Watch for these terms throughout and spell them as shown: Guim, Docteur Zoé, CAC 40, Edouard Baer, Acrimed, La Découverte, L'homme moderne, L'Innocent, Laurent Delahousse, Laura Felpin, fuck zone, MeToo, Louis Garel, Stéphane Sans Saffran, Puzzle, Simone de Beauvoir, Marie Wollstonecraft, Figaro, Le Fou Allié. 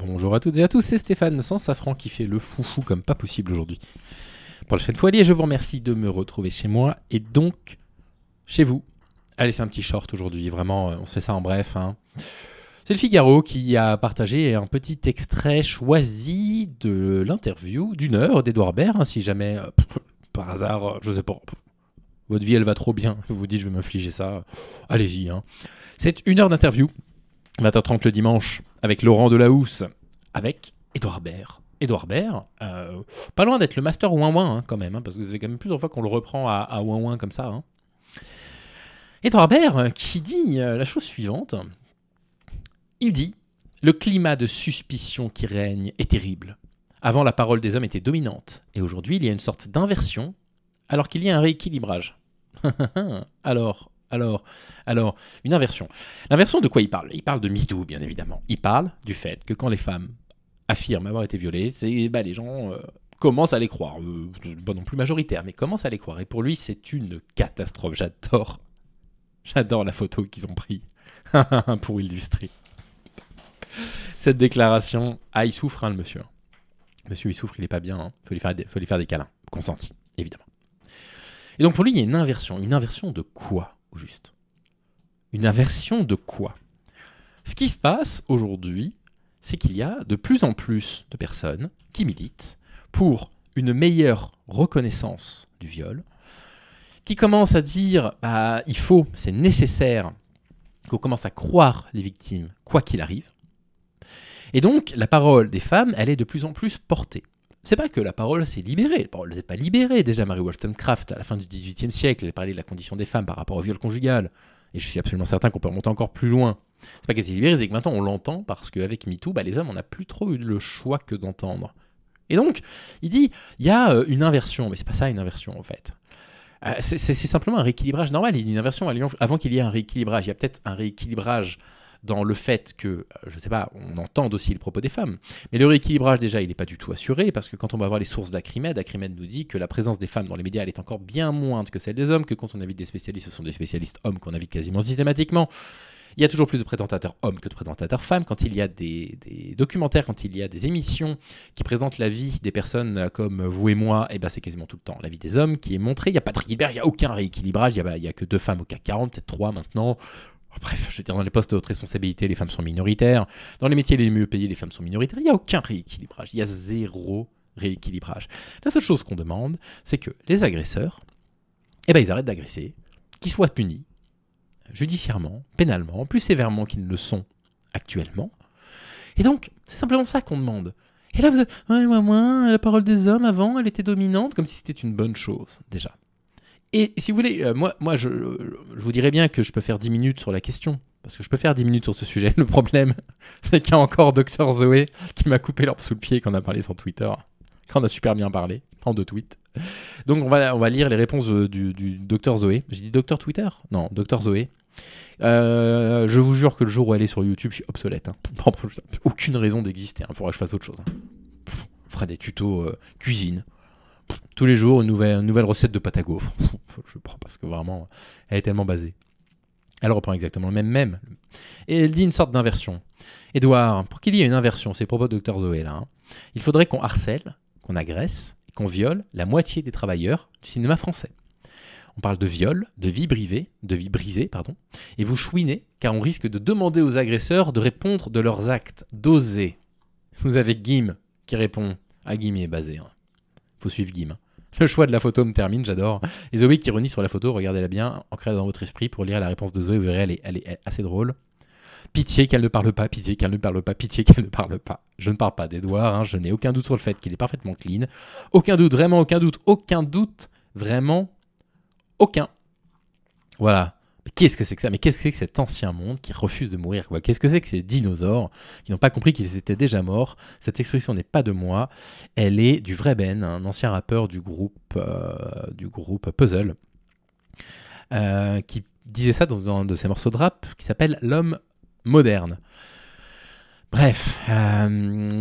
Bonjour à toutes et à tous, c'est Stéphane Sans Saffran qui fait le foufou comme pas possible aujourd'hui. Pour la chaîne Fou Allié, je vous remercie de me retrouver chez moi et donc chez vous. Allez, c'est un petit short aujourd'hui, vraiment, on se fait ça en bref. Hein. C'est le Figaro qui a partagé un petit extrait choisi de l'interview d'une heure d'Edouard Baer. Hein, si jamais, par hasard, je sais pas, votre vie elle va trop bien, vous vous dites je vais m'infliger ça, allez-y. Hein. C'est une heure d'interview. 20h30 le dimanche, avec Laurent Delahousse, avec Edouard Baer. Edouard Baer, pas loin d'être le master ouin-ouin hein, quand même, hein, parce que c'est quand même plusieurs fois qu'on le reprend à ouin-ouin comme ça. Hein. Edouard Baer qui dit la chose suivante. Il dit « Le climat de suspicion qui règne est terrible. Avant, la parole des hommes était dominante, et aujourd'hui, il y a une sorte d'inversion, alors qu'il y a un rééquilibrage. Alors, une inversion. L'inversion de quoi il parle? Il parle de MeToo, bien évidemment. Il parle du fait que quand les femmes affirment avoir été violées, c'est, bah, les gens commencent à les croire. Pas non plus majoritaire, mais commencent à les croire. Et pour lui, c'est une catastrophe. J'adore la photo qu'ils ont prise pour illustrer cette déclaration. Ah, il souffre, hein, le monsieur. Monsieur, il souffre, il n'est pas bien. Hein. Faut lui faire des câlins. Consenti, évidemment. Et donc pour lui, il y a une inversion. Une inversion de quoi ? Au juste. Une inversion de quoi? Ce qui se passe aujourd'hui, c'est qu'il y a de plus en plus de personnes qui militent pour une meilleure reconnaissance du viol, qui commencent à dire bah, il faut, c'est nécessaire qu'on commence à croire les victimes quoi qu'il arrive. Et donc la parole des femmes, elle est de plus en plus portée. C'est pas que la parole s'est libérée. La parole n'est pas libérée. Déjà, Marie Wollstonecraft, à la fin du XVIIIe siècle, elle parlait de la condition des femmes par rapport au viol conjugal. Et je suis absolument certain qu'on peut remonter encore plus loin. C'est pas qu'elle s'est libérée, c'est que maintenant on l'entend parce qu'avec MeToo, bah, les hommes, on n'a plus trop eu le choix que d'entendre. Et donc, il dit, il y a une inversion. Mais c'est pas ça une inversion, en fait. C'est simplement un rééquilibrage normal. Il y a une inversion avant qu'il y ait un rééquilibrage. Il y a peut-être un rééquilibrage dans le fait que, je sais pas, on entende aussi le propos des femmes. Mais le rééquilibrage, déjà, il n'est pas du tout assuré, parce que quand on va voir les sources d'Acrimed, Acrimed nous dit que la présence des femmes dans les médias, elle est encore bien moindre que celle des hommes, que quand on invite des spécialistes, ce sont des spécialistes hommes qu'on invite quasiment systématiquement. Il y a toujours plus de présentateurs hommes que de présentateurs femmes. Quand il y a des documentaires, quand il y a des émissions qui présentent la vie des personnes comme vous et moi, et ben c'est quasiment tout le temps la vie des hommes qui est montrée. Il n'y a pas de rééquilibrage, il n'y a aucun rééquilibrage, il n'y a que 2 femmes au CAC 40, peut-être 3 maintenant. Bref, je veux dire, dans les postes de haute responsabilité, les femmes sont minoritaires. Dans les métiers les mieux payés, les femmes sont minoritaires. Il n'y a aucun rééquilibrage. Il y a 0 rééquilibrage. La seule chose qu'on demande, c'est que les agresseurs, eh ben, ils arrêtent d'agresser, qu'ils soient punis judiciairement, pénalement, plus sévèrement qu'ils ne le sont actuellement. Et donc, c'est simplement ça qu'on demande. Et là, vous avez, la parole des hommes avant, elle était dominante, comme si c'était une bonne chose, déjà. Et si vous voulez, moi je vous dirais bien que je peux faire 10 minutes sur la question, parce que je peux faire 10 minutes sur ce sujet. Le problème, c'est qu'il y a encore Docteur Zoé qui m'a coupé l'herbe sous le pied quand on a parlé sur Twitter, quand on a super bien parlé, en 2 tweets. Donc on va lire les réponses du Docteur Zoé. J'ai dit Docteur Twitter ? Non, Docteur Zoé. Je vous jure que le jour où elle est sur YouTube, je suis obsolète. Hein. Bon, aucune raison d'exister, il faudra que je fasse autre chose. Hein. On fera des tutos cuisine. Tous les jours, une nouvelle recette de pâte à gaufres. Je prends parce que vraiment, elle est tellement basée. Elle reprend exactement le même. Et elle dit une sorte d'inversion. Edouard, pour qu'il y ait une inversion, c'est propos de Docteur Zoé là, hein, il faudrait qu'on harcèle, qu'on agresse, qu'on viole la moitié des travailleurs du cinéma français. On parle de viol, de vie brisée, et vous chouinez, car on risque de demander aux agresseurs de répondre de leurs actes, d'oser. Vous avez Guim qui répond à Guim est basé. Hein. Faut suivre Guim. Le choix de la photo me termine, j'adore. Et Zoé qui renie sur la photo, regardez-la bien, ancrée dans votre esprit pour lire la réponse de Zoé, vous verrez, elle est assez drôle. Pitié qu'elle ne parle pas, pitié qu'elle ne parle pas, pitié qu'elle ne parle pas. Je ne parle pas d'Edouard, hein, je n'ai aucun doute sur le fait qu'il est parfaitement clean. Aucun doute, vraiment aucun doute. Voilà. Qu'est-ce que c'est que ça? Mais qu'est-ce que c'est que cet ancien monde qui refuse de mourir, quoi? Qu'est-ce que c'est que ces dinosaures qui n'ont pas compris qu'ils étaient déjà morts? Cette expression n'est pas de moi, elle est du vrai Ben, un ancien rappeur du groupe Puzzle, qui disait ça dans un de ses morceaux de rap qui s'appelle L'homme moderne. Bref,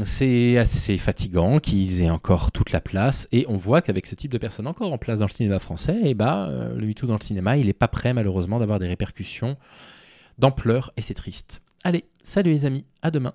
c'est assez fatigant qu'ils aient encore toute la place, et on voit qu'avec ce type de personnes encore en place dans le cinéma français, et bah, le MeToo dans le cinéma, il n'est pas prêt malheureusement d'avoir des répercussions d'ampleur, et c'est triste. Allez, salut les amis, à demain.